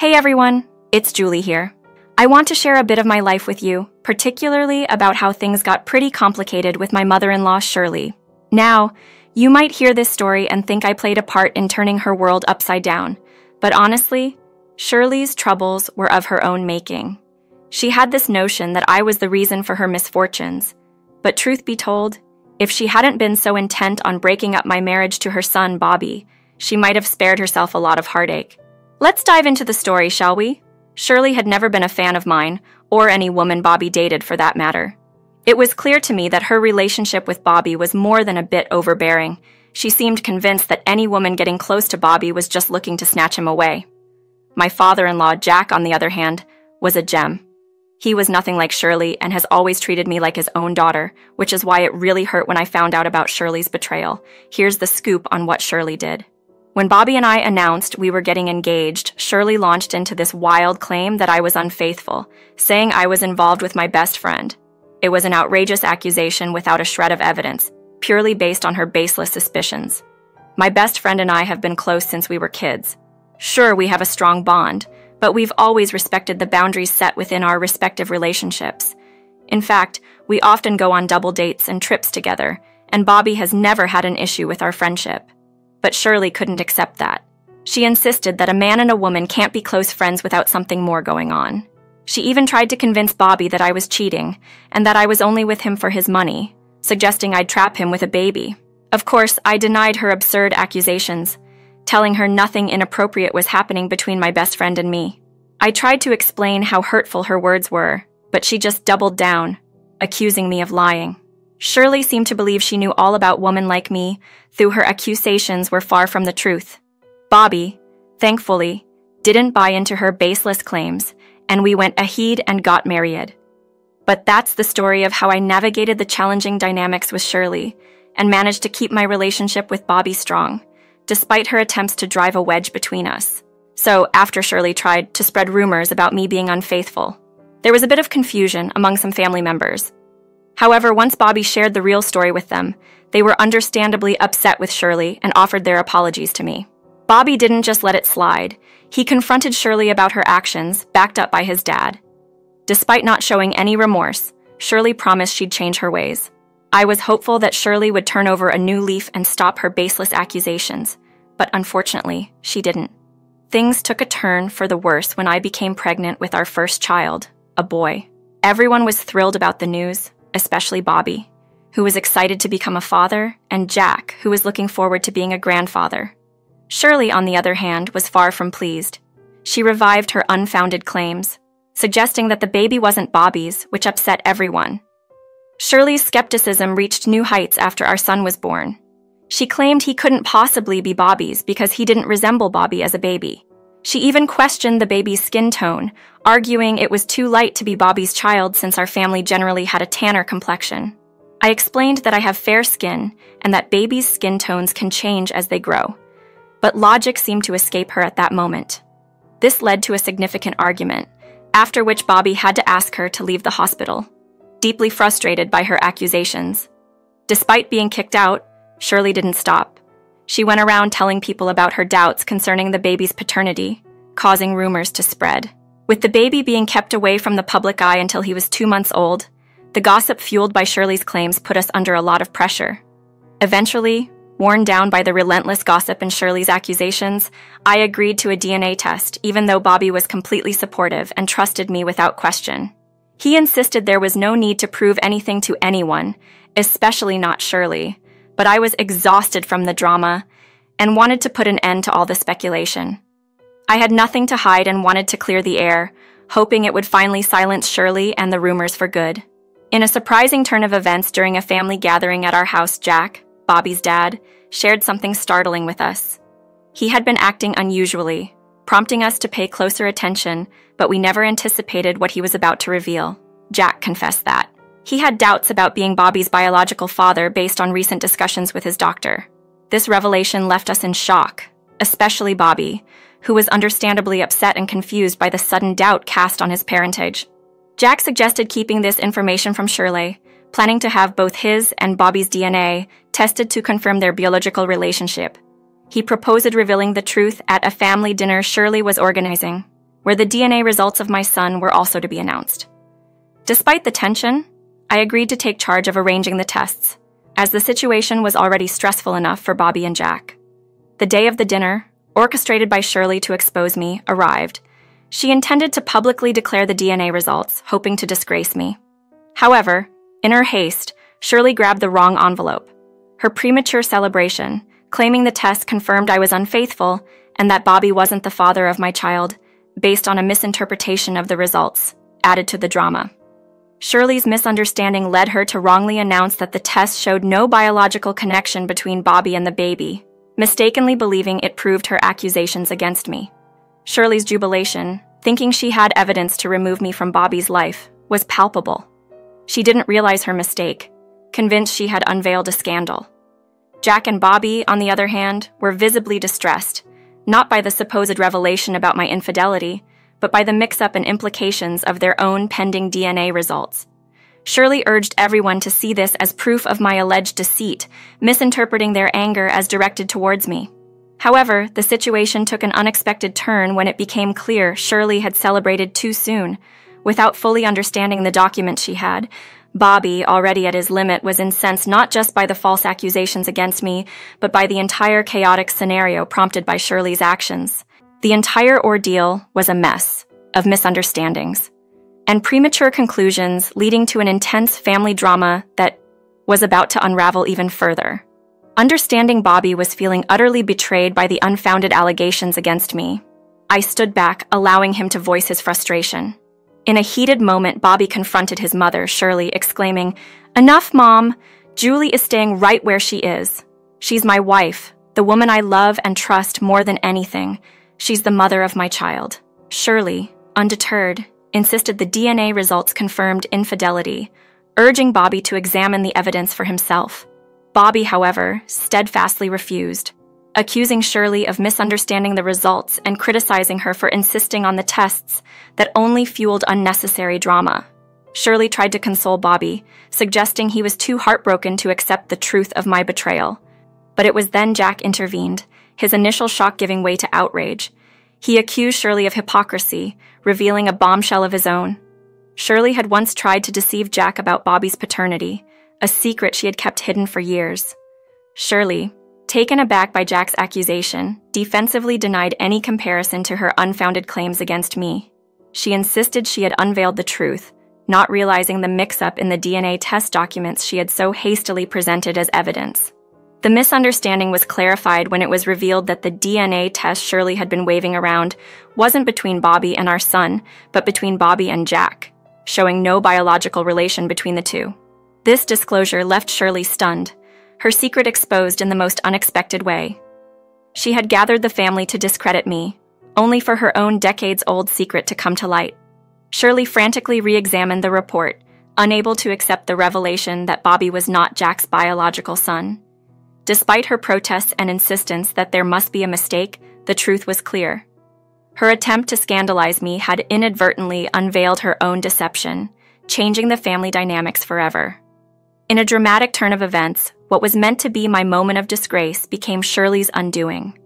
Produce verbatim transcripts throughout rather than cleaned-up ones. Hey everyone, it's Julie here. I want to share a bit of my life with you, particularly about how things got pretty complicated with my mother-in-law, Shirley. Now, you might hear this story and think I played a part in turning her world upside down, but honestly, Shirley's troubles were of her own making. She had this notion that I was the reason for her misfortunes, but truth be told, if she hadn't been so intent on breaking up my marriage to her son, Bobby, she might have spared herself a lot of heartache. Let's dive into the story, shall we? Shirley had never been a fan of mine, or any woman Bobby dated for that matter. It was clear to me that her relationship with Bobby was more than a bit overbearing. She seemed convinced that any woman getting close to Bobby was just looking to snatch him away. My father-in-law, Jack, on the other hand, was a gem. He was nothing like Shirley and has always treated me like his own daughter, which is why it really hurt when I found out about Shirley's betrayal. Here's the scoop on what Shirley did. When Bobby and I announced we were getting engaged, Shirley launched into this wild claim that I was unfaithful, saying I was involved with my best friend. It was an outrageous accusation without a shred of evidence, purely based on her baseless suspicions. My best friend and I have been close since we were kids. Sure, we have a strong bond, but we've always respected the boundaries set within our respective relationships. In fact, we often go on double dates and trips together, and Bobby has never had an issue with our friendship. But Shirley couldn't accept that. She insisted that a man and a woman can't be close friends without something more going on. She even tried to convince Bobby that I was cheating and that I was only with him for his money, suggesting I'd trap him with a baby. Of course, I denied her absurd accusations, telling her nothing inappropriate was happening between my best friend and me. I tried to explain how hurtful her words were, but she just doubled down, accusing me of lying. Shirley seemed to believe she knew all about women like me, though her accusations were far from the truth. Bobby, thankfully, didn't buy into her baseless claims, and we went ahead and got married. But that's the story of how I navigated the challenging dynamics with Shirley and managed to keep my relationship with Bobby strong, despite her attempts to drive a wedge between us. So, after Shirley tried to spread rumors about me being unfaithful, there was a bit of confusion among some family members. However, once Bobby shared the real story with them, they were understandably upset with Shirley and offered their apologies to me. Bobby didn't just let it slide. He confronted Shirley about her actions, backed up by his dad. Despite not showing any remorse, Shirley promised she'd change her ways. I was hopeful that Shirley would turn over a new leaf and stop her baseless accusations, but unfortunately, she didn't. Things took a turn for the worse when I became pregnant with our first child, a boy. Everyone was thrilled about the news, especially Bobby, who was excited to become a father, and Jack, who was looking forward to being a grandfather. Shirley, on the other hand, was far from pleased. She revived her unfounded claims, suggesting that the baby wasn't Bobby's, which upset everyone. Shirley's skepticism reached new heights after our son was born. She claimed he couldn't possibly be Bobby's because he didn't resemble Bobby as a baby. She even questioned the baby's skin tone, arguing it was too light to be Bobby's child since our family generally had a tanner complexion. I explained that I have fair skin and that babies' skin tones can change as they grow, but logic seemed to escape her at that moment. This led to a significant argument, after which Bobby had to ask her to leave the hospital, deeply frustrated by her accusations. Despite being kicked out, Shirley didn't stop. She went around telling people about her doubts concerning the baby's paternity, causing rumors to spread. With the baby being kept away from the public eye until he was two months old, the gossip fueled by Shirley's claims put us under a lot of pressure. Eventually, worn down by the relentless gossip and Shirley's accusations, I agreed to a D N A test, even though Bobby was completely supportive and trusted me without question. He insisted there was no need to prove anything to anyone, especially not Shirley, but I was exhausted from the drama and wanted to put an end to all the speculation. I had nothing to hide and wanted to clear the air, hoping it would finally silence Shirley and the rumors for good. In a surprising turn of events during a family gathering at our house, Jack, Bobby's dad, shared something startling with us. He had been acting unusually, prompting us to pay closer attention, but we never anticipated what he was about to reveal. Jack confessed that he had doubts about being Bobby's biological father based on recent discussions with his doctor. This revelation left us in shock, especially Bobby, who was understandably upset and confused by the sudden doubt cast on his parentage. Jack suggested keeping this information from Shirley, planning to have both his and Bobby's D N A tested to confirm their biological relationship. He proposed revealing the truth at a family dinner Shirley was organizing. where the D N A results of my son were also to be announced. Despite the tension, I agreed to take charge of arranging the tests, as the situation was already stressful enough for Bobby and Jack. The day of the dinner, orchestrated by Shirley to expose me, arrived. She intended to publicly declare the D N A results, hoping to disgrace me. However, in her haste, Shirley grabbed the wrong envelope. Her premature celebration, claiming the test confirmed I was unfaithful and that Bobby wasn't the father of my child, based on a misinterpretation of the results, added to the drama. Shirley's misunderstanding led her to wrongly announce that the test showed no biological connection between Bobby and the baby, mistakenly believing it proved her accusations against me. Shirley's jubilation, thinking she had evidence to remove me from Bobby's life, was palpable. She didn't realize her mistake, convinced she had unveiled a scandal. Jack and Bobby, on the other hand, were visibly distressed, not by the supposed revelation about my infidelity, but by the mix-up and implications of their own pending D N A results. Shirley urged everyone to see this as proof of my alleged deceit, misinterpreting their anger as directed towards me. However, the situation took an unexpected turn when it became clear Shirley had celebrated too soon. Without fully understanding the document she had, Bobby, already at his limit, was incensed not just by the false accusations against me, but by the entire chaotic scenario prompted by Shirley's actions. The entire ordeal was a mess of misunderstandings and premature conclusions, leading to an intense family drama that was about to unravel even further. Understanding Bobby was feeling utterly betrayed by the unfounded allegations against me, I stood back, allowing him to voice his frustration. In a heated moment, Bobby confronted his mother, Shirley, exclaiming, "Enough, Mom! Julie is staying right where she is. She's my wife, the woman I love and trust more than anything. She's the mother of my child." Shirley, undeterred, insisted the D N A results confirmed infidelity, urging Bobby to examine the evidence for himself. Bobby, however, steadfastly refused, accusing Shirley of misunderstanding the results and criticizing her for insisting on the tests that only fueled unnecessary drama. Shirley tried to console Bobby, suggesting he was too heartbroken to accept the truth of my betrayal. But it was then Jack intervened, his initial shock giving way to outrage. He accused Shirley of hypocrisy, revealing a bombshell of his own. Shirley had once tried to deceive Jack about Bobby's paternity, a secret she had kept hidden for years. Shirley, taken aback by Jack's accusation, defensively denied any comparison to her unfounded claims against me. She insisted she had unveiled the truth, not realizing the mix-up in the D N A test documents she had so hastily presented as evidence. The misunderstanding was clarified when it was revealed that the D N A test Shirley had been waving around wasn't between Bobby and our son, but between Bobby and Jack, showing no biological relation between the two. This disclosure left Shirley stunned, her secret exposed in the most unexpected way. She had gathered the family to discredit me, only for her own decades-old secret to come to light. Shirley frantically re-examined the report, unable to accept the revelation that Bobby was not Jack's biological son. Despite her protests and insistence that there must be a mistake, the truth was clear. Her attempt to scandalize me had inadvertently unveiled her own deception, changing the family dynamics forever. In a dramatic turn of events, what was meant to be my moment of disgrace became Shirley's undoing.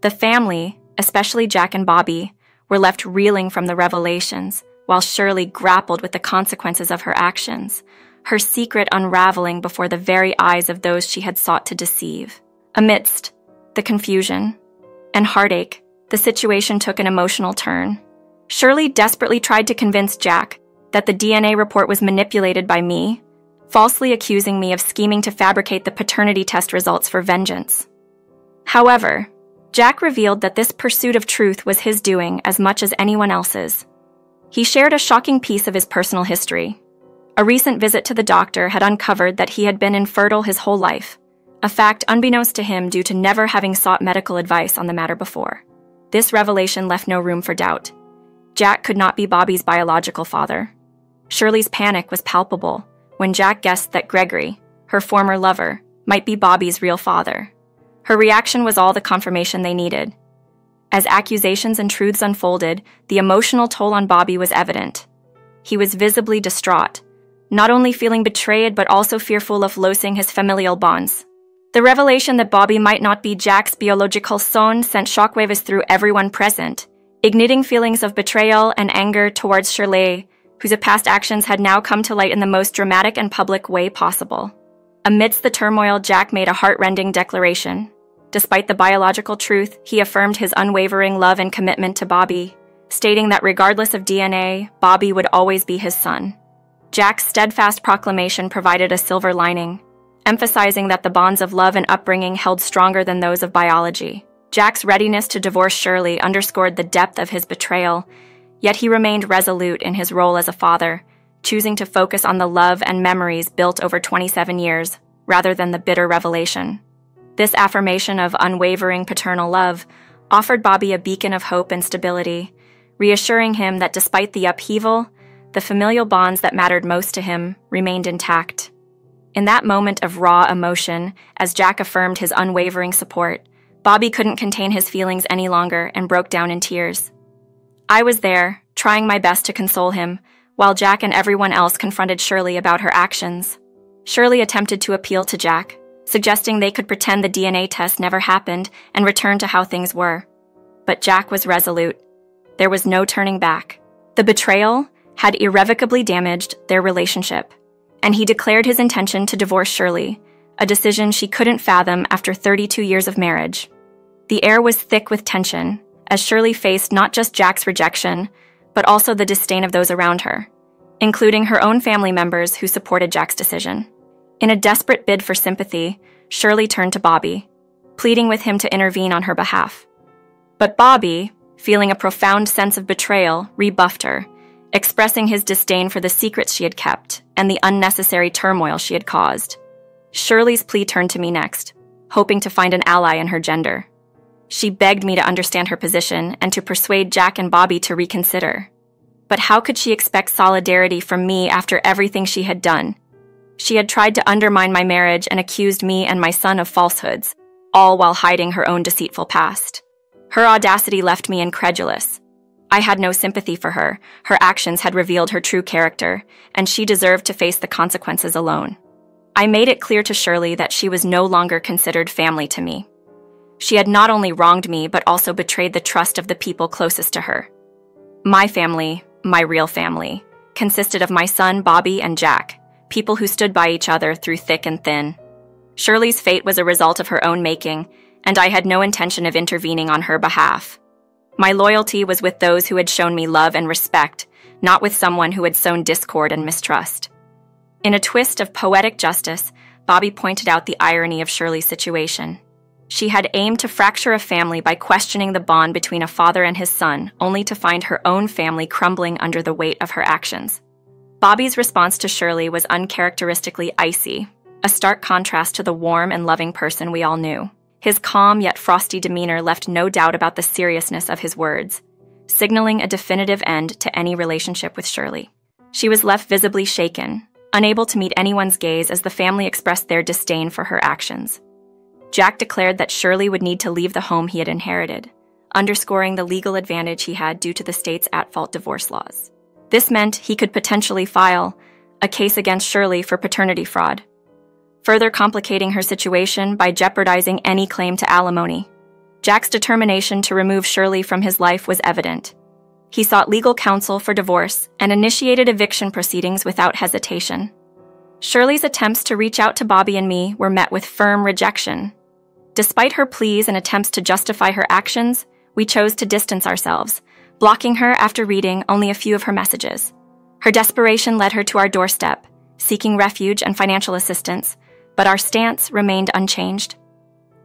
The family, especially Jack and Bobby, were left reeling from the revelations, while Shirley grappled with the consequences of her actions, her secret unraveling before the very eyes of those she had sought to deceive. Amidst the confusion and heartache, the situation took an emotional turn. Shirley desperately tried to convince Jack that the D N A report was manipulated by me, falsely accusing me of scheming to fabricate the paternity test results for vengeance. However, Jack revealed that this pursuit of truth was his doing as much as anyone else's. He shared a shocking piece of his personal history. A recent visit to the doctor had uncovered that he had been infertile his whole life, a fact unbeknownst to him due to never having sought medical advice on the matter before. This revelation left no room for doubt. Jack could not be Bobby's biological father. Shirley's panic was palpable when Jack guessed that Gregory, her former lover, might be Bobby's real father. Her reaction was all the confirmation they needed. As accusations and truths unfolded, the emotional toll on Bobby was evident. He was visibly distraught, not only feeling betrayed but also fearful of losing his familial bonds. The revelation that Bobby might not be Jack's biological son sent shockwaves through everyone present, igniting feelings of betrayal and anger towards Shirley, whose past actions had now come to light in the most dramatic and public way possible. Amidst the turmoil, Jack made a heartrending declaration. Despite the biological truth, he affirmed his unwavering love and commitment to Bobby, stating that regardless of D N A, Bobby would always be his son. Jack's steadfast proclamation provided a silver lining, emphasizing that the bonds of love and upbringing held stronger than those of biology. Jack's readiness to divorce Shirley underscored the depth of his betrayal, yet he remained resolute in his role as a father, choosing to focus on the love and memories built over twenty-seven years, rather than the bitter revelation. This affirmation of unwavering paternal love offered Bobby a beacon of hope and stability, reassuring him that despite the upheaval, the familial bonds that mattered most to him remained intact. In that moment of raw emotion, as Jack affirmed his unwavering support, Bobby couldn't contain his feelings any longer and broke down in tears. I was there, trying my best to console him, while Jack and everyone else confronted Shirley about her actions. Shirley attempted to appeal to Jack, suggesting they could pretend the D N A test never happened and return to how things were. But Jack was resolute. There was no turning back. The betrayal had irrevocably damaged their relationship, and he declared his intention to divorce Shirley, a decision she couldn't fathom after thirty-two years of marriage. The air was thick with tension, as Shirley faced not just Jack's rejection, but also the disdain of those around her, including her own family members who supported Jack's decision. In a desperate bid for sympathy, Shirley turned to Bobby, pleading with him to intervene on her behalf. But Bobby, feeling a profound sense of betrayal, rebuffed her, expressing his disdain for the secrets she had kept and the unnecessary turmoil she had caused. Shirley's plea turned to me next, hoping to find an ally in her gender. She begged me to understand her position and to persuade Jack and Bobby to reconsider. But how could she expect solidarity from me after everything she had done? She had tried to undermine my marriage and accused me and my son of falsehoods, all while hiding her own deceitful past. Her audacity left me incredulous. I had no sympathy for her. Her actions had revealed her true character, and she deserved to face the consequences alone. I made it clear to Shirley that she was no longer considered family to me. She had not only wronged me, but also betrayed the trust of the people closest to her. My family, my real family, consisted of my son, Bobby, and Jack, people who stood by each other through thick and thin. Shirley's fate was a result of her own making, and I had no intention of intervening on her behalf. My loyalty was with those who had shown me love and respect, not with someone who had sown discord and mistrust. In a twist of poetic justice, Bobby pointed out the irony of Shirley's situation. She had aimed to fracture a family by questioning the bond between a father and his son, only to find her own family crumbling under the weight of her actions. Bobby's response to Shirley was uncharacteristically icy, a stark contrast to the warm and loving person we all knew. His calm yet frosty demeanor left no doubt about the seriousness of his words, signaling a definitive end to any relationship with Shirley. She was left visibly shaken, unable to meet anyone's gaze as the family expressed their disdain for her actions. Jack declared that Shirley would need to leave the home he had inherited, underscoring the legal advantage he had due to the state's at-fault divorce laws. This meant he could potentially file a case against Shirley for paternity fraud, further complicating her situation by jeopardizing any claim to alimony. Jack's determination to remove Shirley from his life was evident. He sought legal counsel for divorce and initiated eviction proceedings without hesitation. Shirley's attempts to reach out to Bobby and me were met with firm rejection. Despite her pleas and attempts to justify her actions, we chose to distance ourselves, blocking her after reading only a few of her messages. Her desperation led her to our doorstep, seeking refuge and financial assistance, but our stance remained unchanged.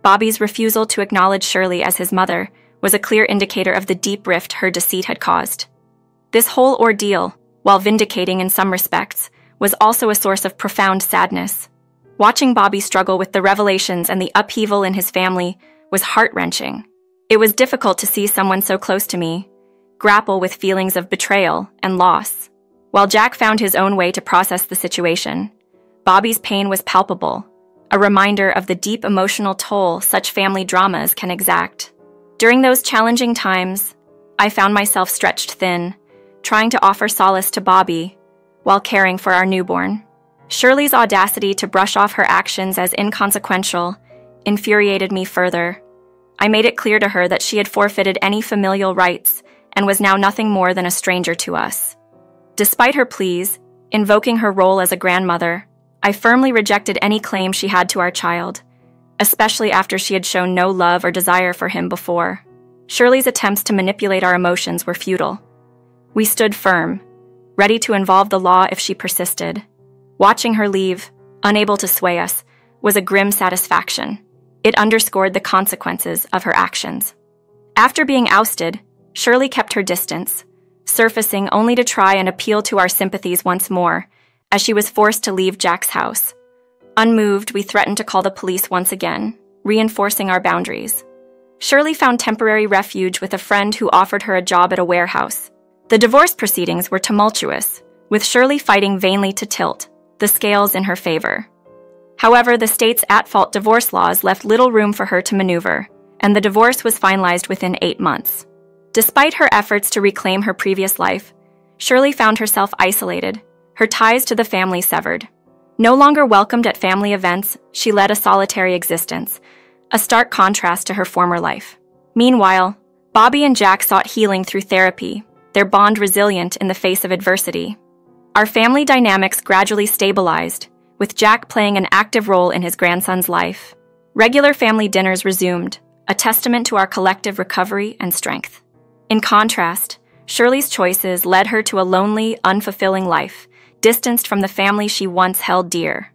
Bobby's refusal to acknowledge Shirley as his mother was a clear indicator of the deep rift her deceit had caused. This whole ordeal, while vindicating in some respects, was also a source of profound sadness. Watching Bobby struggle with the revelations and the upheaval in his family was heart-wrenching. It was difficult to see someone so close to me grapple with feelings of betrayal and loss. While Jack found his own way to process the situation, Bobby's pain was palpable, a reminder of the deep emotional toll such family dramas can exact. During those challenging times, I found myself stretched thin, trying to offer solace to Bobby while caring for our newborn. Shirley's audacity to brush off her actions as inconsequential infuriated me further. I made it clear to her that she had forfeited any familial rights and was now nothing more than a stranger to us. Despite her pleas, invoking her role as a grandmother, I firmly rejected any claim she had to our child, especially after she had shown no love or desire for him before. Shirley's attempts to manipulate our emotions were futile. We stood firm, ready to involve the law if she persisted. Watching her leave, unable to sway us, was a grim satisfaction. It underscored the consequences of her actions. After being ousted, Shirley kept her distance, surfacing only to try and appeal to our sympathies once more, as she was forced to leave Jack's house. Unmoved, we threatened to call the police once again, reinforcing our boundaries. Shirley found temporary refuge with a friend who offered her a job at a warehouse. The divorce proceedings were tumultuous, with Shirley fighting vainly to tilt the scales in her favor. However, the state's at-fault divorce laws left little room for her to maneuver, and the divorce was finalized within eight months. Despite her efforts to reclaim her previous life, Shirley found herself isolated, her ties to the family severed. No longer welcomed at family events, she led a solitary existence, a stark contrast to her former life. Meanwhile, Bobby and Jack sought healing through therapy, their bond resilient in the face of adversity. Our family dynamics gradually stabilized, with Jack playing an active role in his grandson's life. Regular family dinners resumed, a testament to our collective recovery and strength. In contrast, Shirley's choices led her to a lonely, unfulfilling life, distanced from the family she once held dear.